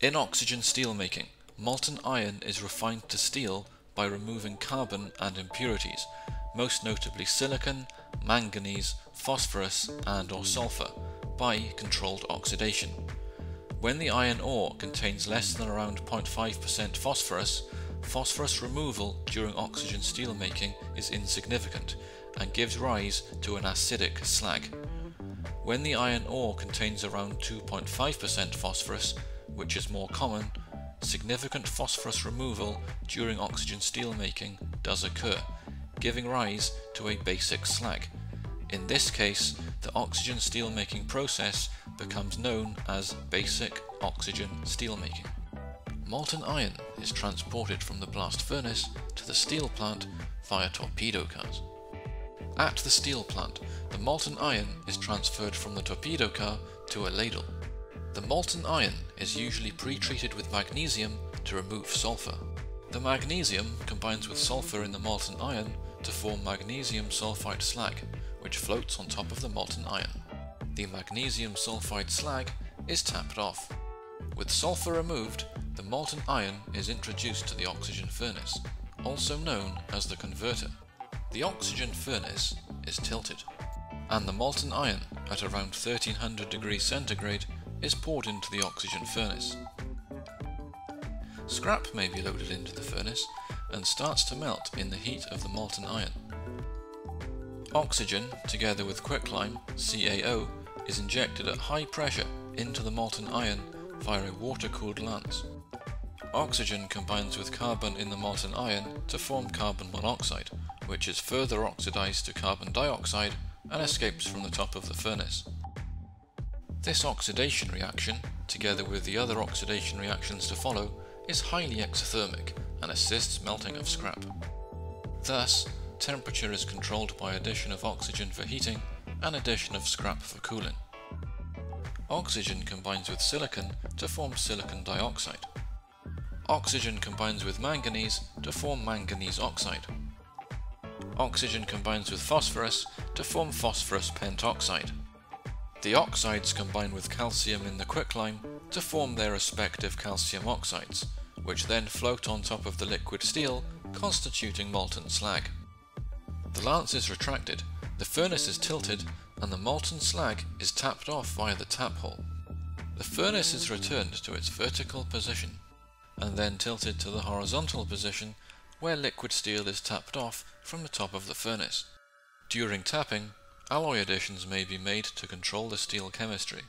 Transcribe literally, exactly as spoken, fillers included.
In oxygen steelmaking, molten iron is refined to steel by removing carbon and impurities, most notably silicon, manganese, phosphorus and or sulfur, by controlled oxidation. When the iron ore contains less than around zero point five percent phosphorus, phosphorus removal during oxygen steelmaking is insignificant and gives rise to an acidic slag. When the iron ore contains around two point five percent phosphorus, which is more common, significant phosphorus removal during oxygen steelmaking does occur, giving rise to a basic slag. In this case, the oxygen steelmaking process becomes known as basic oxygen steelmaking. Molten iron is transported from the blast furnace to the steel plant via torpedo cars. At the steel plant, the molten iron is transferred from the torpedo car to a ladle. The molten iron is usually pre-treated with magnesium to remove sulfur. The magnesium combines with sulfur in the molten iron to form magnesium sulfide slag, which floats on top of the molten iron. The magnesium sulfide slag is tapped off. With sulfur removed, the molten iron is introduced to the oxygen furnace, also known as the converter. The oxygen furnace is tilted, and the molten iron at around thirteen hundred degrees centigrade is poured into the oxygen furnace. Scrap may be loaded into the furnace and starts to melt in the heat of the molten iron. Oxygen, together with quicklime, C A O, is injected at high pressure into the molten iron via a water-cooled lance. Oxygen combines with carbon in the molten iron to form carbon monoxide, which is further oxidized to carbon dioxide and escapes from the top of the furnace. This oxidation reaction, together with the other oxidation reactions to follow, is highly exothermic and assists melting of scrap. Thus, temperature is controlled by addition of oxygen for heating and addition of scrap for cooling. Oxygen combines with silicon to form silicon dioxide. Oxygen combines with manganese to form manganese oxide. Oxygen combines with phosphorus to form phosphorus pentoxide. The oxides combine with calcium in the quicklime to form their respective calcium oxides, which then float on top of the liquid steel, constituting molten slag. The lance is retracted, the furnace is tilted, and the molten slag is tapped off via the tap hole. The furnace is returned to its vertical position, and then tilted to the horizontal position where liquid steel is tapped off from the top of the furnace. During tapping, alloy additions may be made to control the steel chemistry.